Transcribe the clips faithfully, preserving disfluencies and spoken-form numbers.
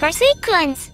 VerseQuence.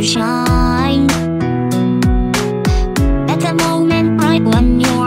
Shine at the moment right when you